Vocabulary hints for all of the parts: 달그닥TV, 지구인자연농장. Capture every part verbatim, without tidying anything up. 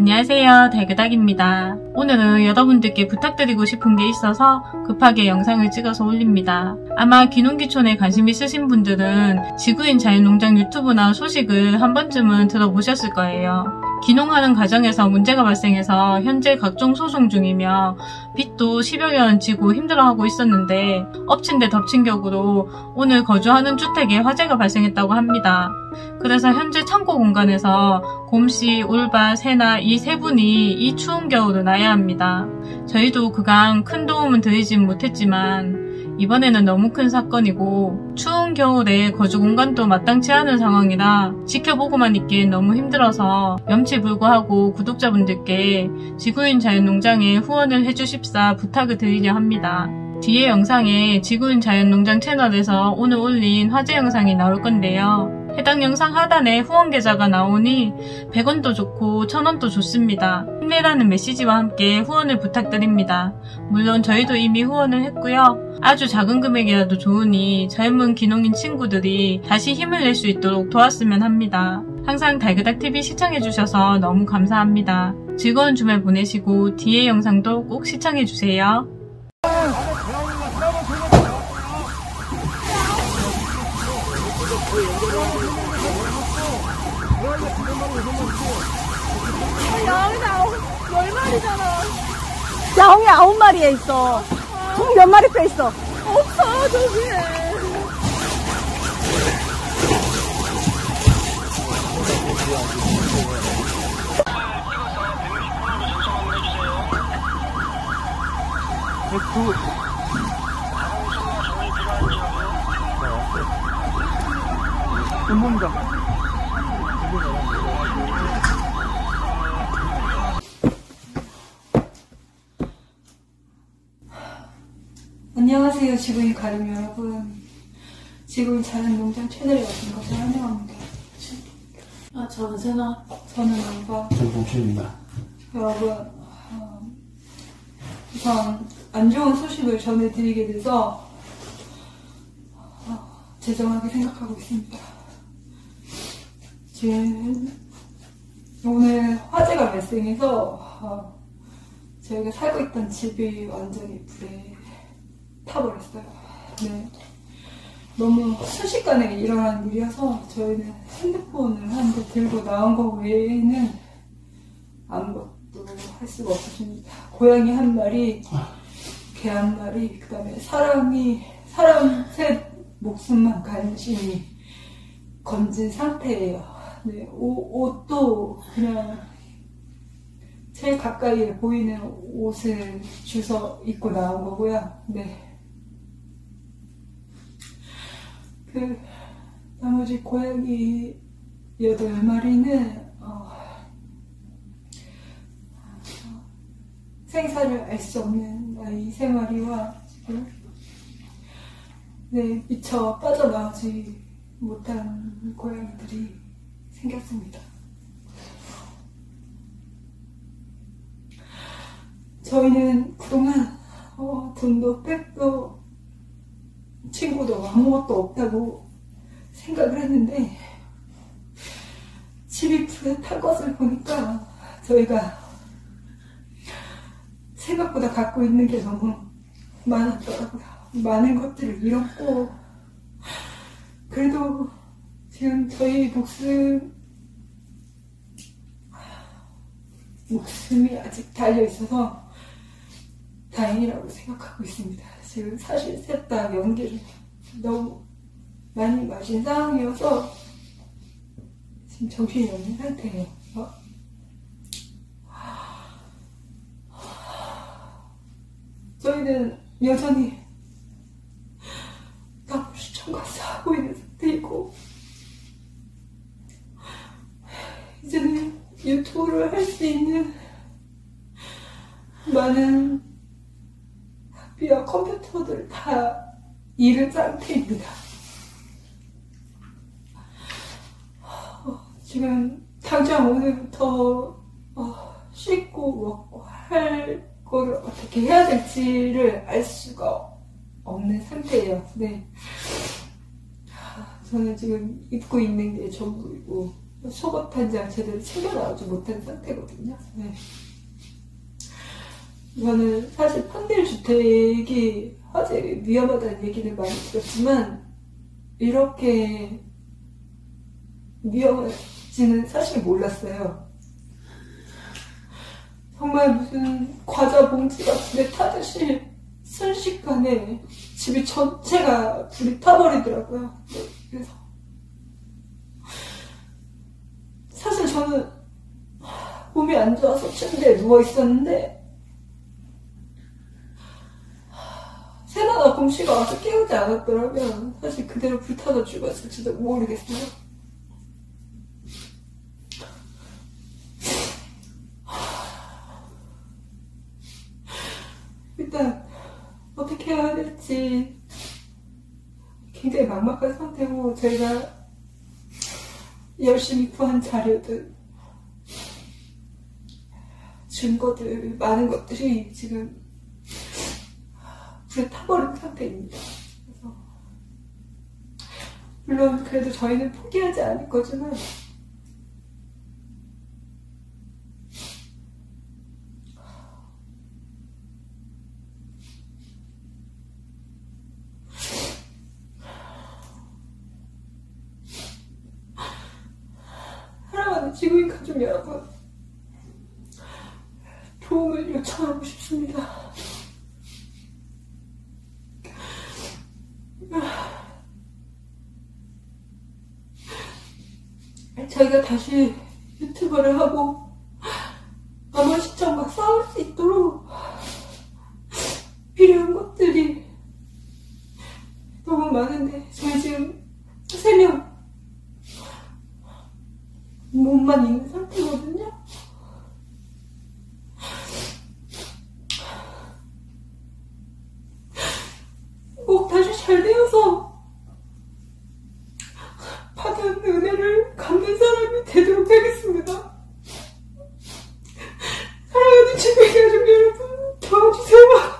안녕하세요, 달그닥입니다. 오늘은 여러분들께 부탁드리고 싶은 게 있어서 급하게 영상을 찍어서 올립니다. 아마 귀농귀촌에 관심 있으신 분들은 지구인 자연농장 유튜브나 소식을 한 번쯤은 들어보셨을 거예요. 귀농하는 과정에서 문제가 발생해서 현재 각종 소송 중이며 빚도 십여년 지고 힘들어하고 있었는데 엎친 데 덮친 격으로 오늘 거주하는 주택에 화재가 발생했다고 합니다. 그래서 현재 창고 공간에서 곰씨, 올바, 새나 이 세 분이 이 추운 겨울을 나야 합니다. 저희도 그간 큰 도움은 드리진 못했지만 이번에는 너무 큰 사건이고 추운 겨울에 거주 공간도 마땅치 않은 상황이라 지켜보고만 있기엔 너무 힘들어서 염치불구하고 구독자분들께 지구인 자연농장에 후원을 해주십사 부탁을 드리려 합니다. 뒤에 영상에 지구인 자연농장 채널에서 오늘 올린 화재 영상이 나올 건데요. 해당 영상 하단에 후원 계좌가 나오니 백원도 좋고 천원도 좋습니다. 힘내라는 메시지와 함께 후원을 부탁드립니다. 물론 저희도 이미 후원을 했고요. 아주 작은 금액이라도 좋으니 젊은 귀농인 친구들이 다시 힘을 낼 수 있도록 도왔으면 합니다. 항상 달그닥티비 시청해주셔서 너무 감사합니다. 즐거운 주말 보내시고 뒤에 영상도 꼭 시청해주세요. 야옹이 아홉 마리에 있어. 총 몇 마리 빼 있어? 없어, 저기에. 백두. 안녕하세요, 지구인 가족 여러분. 지구인 자연농장 채널에 오신 것을 환영합니다. 아, 저는 세나. 저는 은바. 저는 봉신입니다. 여러분, 어, 우선 안 좋은 소식을 전해드리게 돼서 어, 죄송하게 생각하고 있습니다. 지금 오늘 화재가 발생해서 저희가 살고 있던 집이 완전히 불에 타버렸어요. 네, 너무 순식간에 일어난 일이어서 저희는 핸드폰을 한 대 들고 나온 거 외에는 아무것도 할 수가 없었습니다. 고양이 한 마리, 개 한 마리, 그 다음에 사람이 사람 셋 목숨만 간신히 건진 상태예요. 네, 옷, 옷도 그냥 제일 가까이에 보이는 옷을 주워 입고 나온 거고요. 네. 그, 나머지 고양이 여덟 마리는, 어, 생사를 알 수 없는 아이 세 마리와 지금, 네, 미처 빠져나오지 못한 고양이들이 생겼습니다. 저희는 그동안 어, 돈도 빽도 친구도 아무것도 없다고 생각을 했는데 집이 불에 탄 것을 보니까 저희가 생각보다 갖고 있는 게 너무 많았더라고요. 많은 것들을 잃었고 그래도 지금 저희 목숨, 목숨이 아직 달려있어서 다행이라고 생각하고 있습니다. 지금 사실 셋 다 연기를 너무 많이 마신 상황이어서 지금 정신이 없는 상태예요. 어? 저희는 여전히 납부 시청가서 하고 있는 상태이고 이제는 유튜브를 할 수 있는 많은 학비와 컴퓨터들을 다 잃은 상태입니다. 지금 당장 오늘부터 씻고 먹고 할 거를 어떻게 해야 될지를 알 수가 없는 상태예요. 네, 저는 지금 입고 있는 게 전부이고 속업 단장 제대로 챙겨 나오지 못한 상태거든요. 네. 저는 사실 펀딜 주택이 화재 위험하다는 얘기는 많이 들었지만 이렇게 위험할지는 사실 몰랐어요. 정말 무슨 과자 봉지 같은 데 타듯이 순식간에 집이 전체가 불이 타버리더라고요. 그래서 사실 저는 몸이 안 좋아서 침대에 누워있었는데 새나나 곰씨가 와서 깨우지 않았더라면 사실 그대로 불타서 죽었을지도 모르겠어요. 일단 어떻게 해야 될지 굉장히 막막한 상태고 저희가 열심히 구한 자료들, 증거들, 많은 것들이 지금 불에 타버린 상태입니다. 그래서 물론 그래도 저희는 포기하지 않을 거지만 지구인 가족 여러분, 도움을 요청하고 싶습니다. 저희가 다시 유튜브를 하고 남은 시청과 싸울 수 있도록 필요한 것들이 너무 많은데 저희 지금 세 명 몸만 있는 상태거든요. 꼭 다시 잘 되어서 받은 은혜를 갚는 사람이 되도록 하겠습니다. 사랑하는 지구인 가족 여러분, 도와주세요.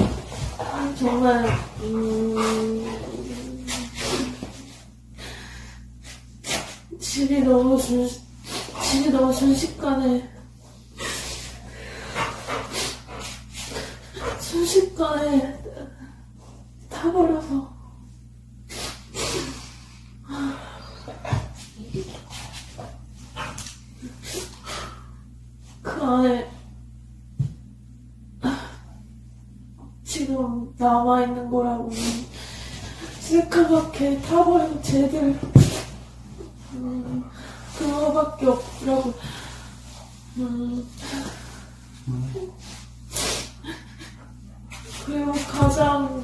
정말 정말 음, 집이 너무 순 집이 너무 순식간에 순식간에 타버려서. 지금 남아있는 거라고 새카맣게 타버린 쟤들 음, 그거밖에 없더라고. 음. 그리고 가장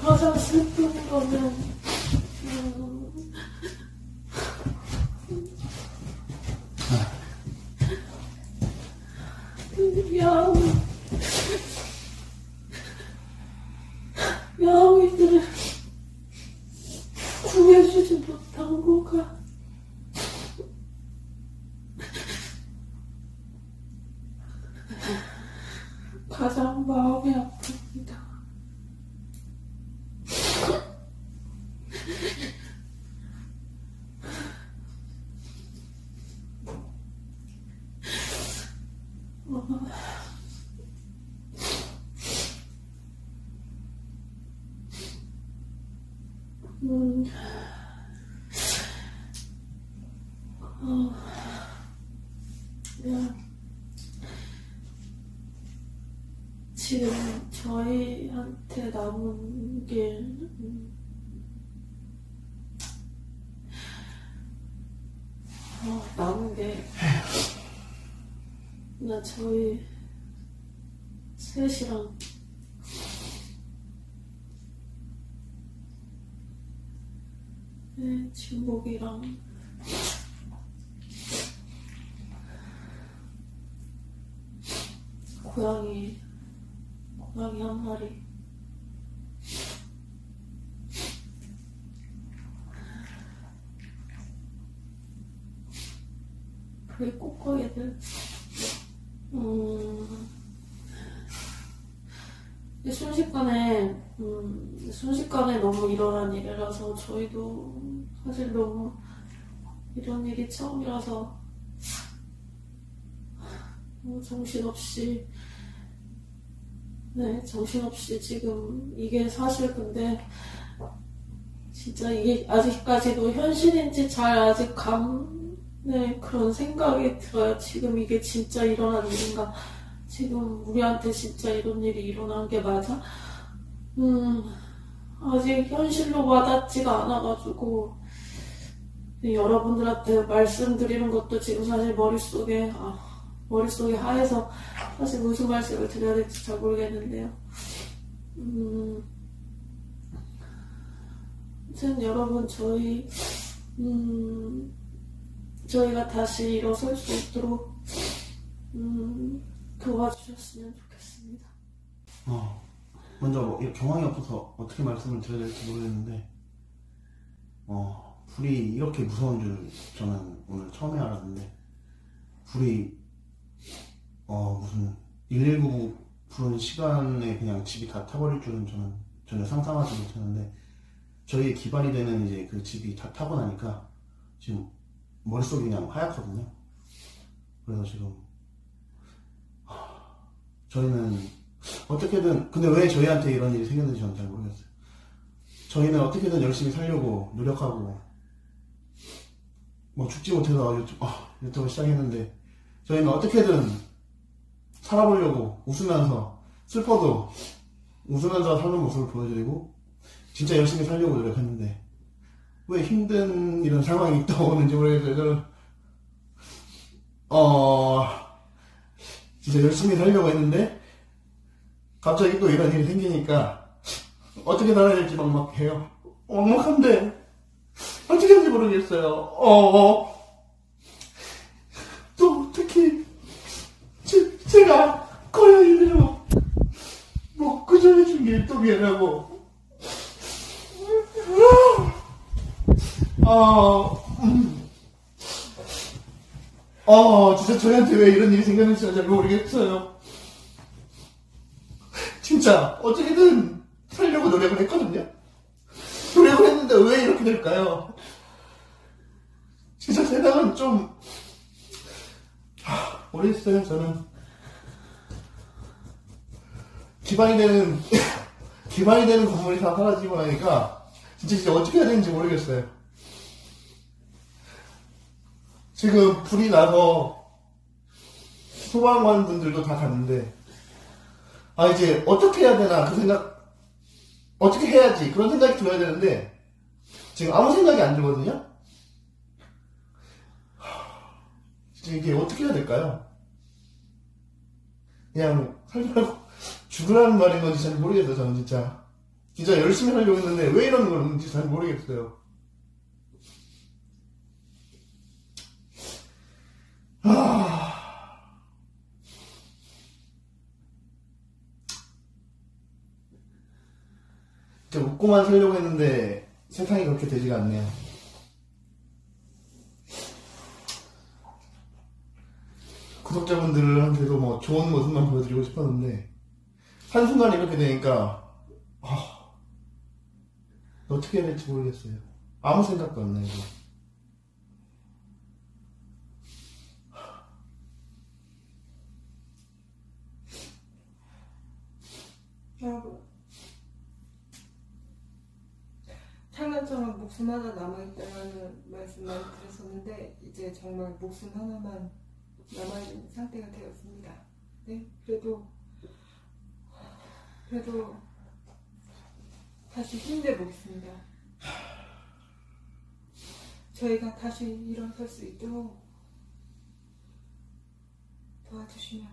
가장 슬픈 거는 음, 야옹 야옹이들을 구해주지 못한 거가 가장 마음이 아픕니다. 음, 어, 야. 지금 저희한테 남은 게 음, 어, 남은 게 나 저희 셋이랑 네, 진복이랑 고양이, 고양이 한 마리. 왜 꼬꼬이들? 음, 순식간에, 음, 순식간에 너무 일어난 일이라서 저희도 사실 너무 이런 일이 처음이라서 어, 정신없이, 네, 정신없이 지금 이게 사실 근데 진짜 이게 아직까지도 현실인지 잘 아직 감, 네, 그런 생각이 들어요. 지금 이게 진짜 일어난 일인가? 지금 우리한테 진짜 이런 일이 일어난 게 맞아? 음, 아직 현실로 와닿지가 않아가지고 네, 여러분들한테 말씀드리는 것도 지금 사실 머릿속에 아, 머릿속에 하얘서 사실 무슨 말씀을 드려야 될지 잘 모르겠는데요. 음, 아무튼 여러분 저희 음. 저희가 다시 일어설 수 있도록 음, 도와주셨으면 좋겠습니다. 어, 먼저 뭐, 경황이 없어서 어떻게 말씀을 드려야 될지 모르겠는데 어, 불이 이렇게 무서운 줄 저는 오늘 처음에 알았는데 불이 어, 무슨 일일구 부른 시간에 그냥 집이 다 타버릴 줄은 저는 전혀 상상하지 못했는데 저희의 기반이 되는 이제 그 집이 다 타고 나니까 지금 머릿속이 그냥 하얗거든요. 그래서 지금 저희는 어떻게든 근데 왜 저희한테 이런 일이 생겼는지 저는 잘 모르겠어요. 저희는 어떻게든 열심히 살려고 노력하고 뭐 죽지 못해서 유튜브, 아, 유튜브 시작했는데 저희는 어떻게든 살아보려고 웃으면서 슬퍼도 웃으면서 사는 모습을 보여드리고 진짜 열심히 살려고 노력했는데 왜 힘든 이런 상황이 떠오르는지 모르겠어요. 저는 어... 진짜 열심히 살려고 했는데 갑자기 또 이런 일이 생기니까 어떻게 살아야 될지 막막해요. 막막한데 어떻게 할지 모르겠어요. 어... 또 특히 제, 제가 고양이들로 뭐 구조해준 게 또 미안하고 어, 어, 진짜 저희한테 왜 이런 일이 생겼는지 잘 모르겠어요. 진짜 어떻게든 살려고 노력을 했거든요. 노력을 했는데 왜 이렇게 될까요? 진짜 세상은 좀 하, 모르겠어요. 저는 기반이 되는 기반이 되는 건물이 다 사라지고 나니까 진짜 진짜 어떻게 해야 되는지 모르겠어요. 지금 불이 나서 소방관 분들도 다 갔는데 아 이제 어떻게 해야 되나 그 생각 어떻게 해야지 그런 생각이 들어야 되는데 지금 아무 생각이 안 들거든요. 지금 이게 어떻게 해야 될까요? 그냥 살려고 죽으라는 말인 건지 잘 모르겠어요. 저는 진짜 진짜 열심히 하려고 했는데 왜 이러는 건지 잘 모르겠어요. 아... 진짜 웃고만 살려고 했는데 세상이 그렇게 되지가 않네요. 구독자분들한테도 뭐 좋은 모습만 보여드리고 싶었는데 한순간 이렇게 되니까 아... 어떻게 해야 될지 모르겠어요. 아무 생각도 안 나요. 여러분, 창간처럼 목숨 하나 남아있다는 말씀만 드렸었는데 이제 정말 목숨 하나만 남아있는 상태가 되었습니다. 네, 그래도 그래도 다시 힘내보겠습니다. 저희가 다시 일어설 수 있도록 도와주시면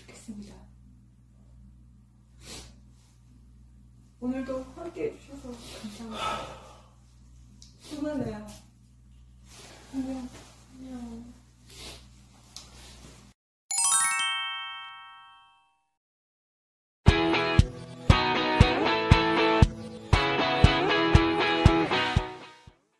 좋겠습니다. 오늘도 함께 해주셔서 감사합니다. 수고하세요. 안녕.